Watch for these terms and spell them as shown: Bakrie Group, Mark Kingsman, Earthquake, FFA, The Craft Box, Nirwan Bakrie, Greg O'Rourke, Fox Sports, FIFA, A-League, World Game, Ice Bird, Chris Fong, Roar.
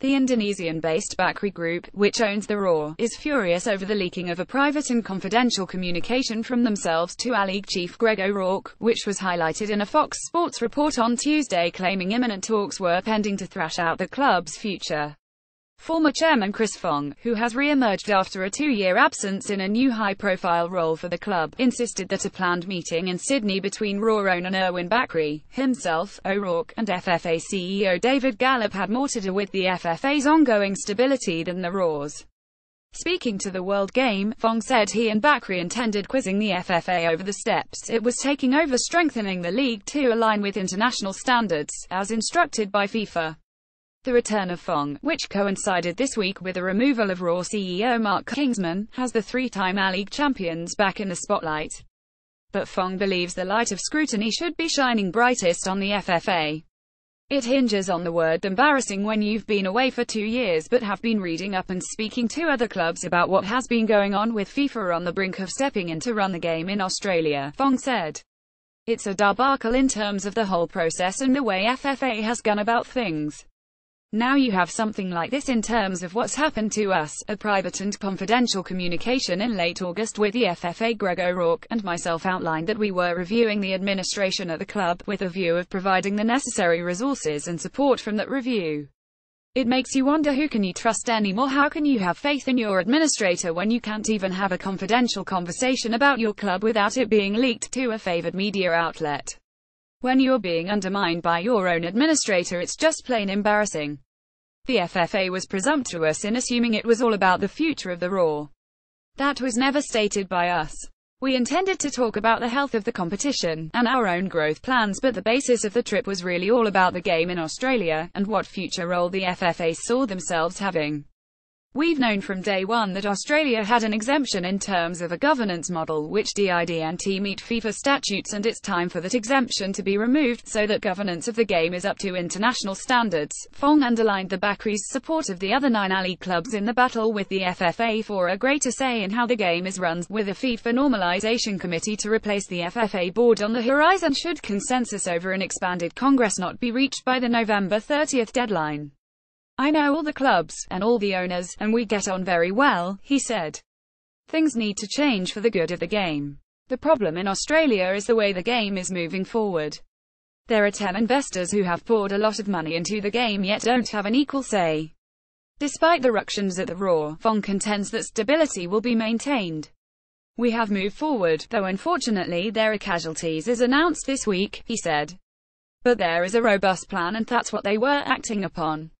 The Indonesian-based Bakrie Group, which owns the Roar, is furious over the leaking of a private and confidential communication from themselves to A-League chief Greg O'Rourke, which was highlighted in a Fox Sports report on Tuesday claiming imminent talks were pending to thrash out the club's future. Former chairman Chris Fong, who has re-emerged after a two-year absence in a new high-profile role for the club, insisted that a planned meeting in Sydney between Roar owner Nirwan Bakrie, himself, O'Rourke, and FFA CEO David Gallop had more to do with the FFA's ongoing stability than the Roar's. Speaking to the World Game, Fong said he and Bakrie intended quizzing the FFA over the steps it was taking over strengthening the league to align with international standards, as instructed by FIFA. The return of Fong, which coincided this week with the removal of Roar CEO Mark Kingsman, has the three-time A-League champions back in the spotlight. But Fong believes the light of scrutiny should be shining brightest on the FFA. It hinges on the word embarrassing when you've been away for 2 years but have been reading up and speaking to other clubs about what has been going on with FIFA on the brink of stepping in to run the game in Australia, Fong said. It's a debacle in terms of the whole process and the way FFA has gone about things. Now you have something like this in terms of what's happened to us, a private and confidential communication in late August with the FFA. Greg O'Rourke and myself outlined that we were reviewing the administration at the club, with a view of providing the necessary resources and support from that review. It makes you wonder, who can you trust anymore? How can you have faith in your administrator when you can't even have a confidential conversation about your club without it being leaked to a favoured media outlet? When you're being undermined by your own administrator, it's just plain embarrassing. The FFA was presumptuous in assuming it was all about the future of the Roar. That was never stated by us. We intended to talk about the health of the competition, and our own growth plans, but the basis of the trip was really all about the game in Australia, and what future role the FFA saw themselves having. We've known from day one that Australia had an exemption in terms of a governance model which didn't meet FIFA statutes, and it's time for that exemption to be removed, so that governance of the game is up to international standards. Fong underlined the Bakrie's support of the other 9 A-League clubs in the battle with the FFA for a greater say in how the game is run, with a FIFA normalisation committee to replace the FFA board on the horizon should consensus over an expanded Congress not be reached by the November 30th deadline. I know all the clubs, and all the owners, and we get on very well, he said. Things need to change for the good of the game. The problem in Australia is the way the game is moving forward. There are 10 investors who have poured a lot of money into the game yet don't have an equal say. Despite the ructions at the Roar, Fong contends that stability will be maintained. We have moved forward, though unfortunately there are casualties as announced this week, he said. But there is a robust plan, and that's what they were acting upon.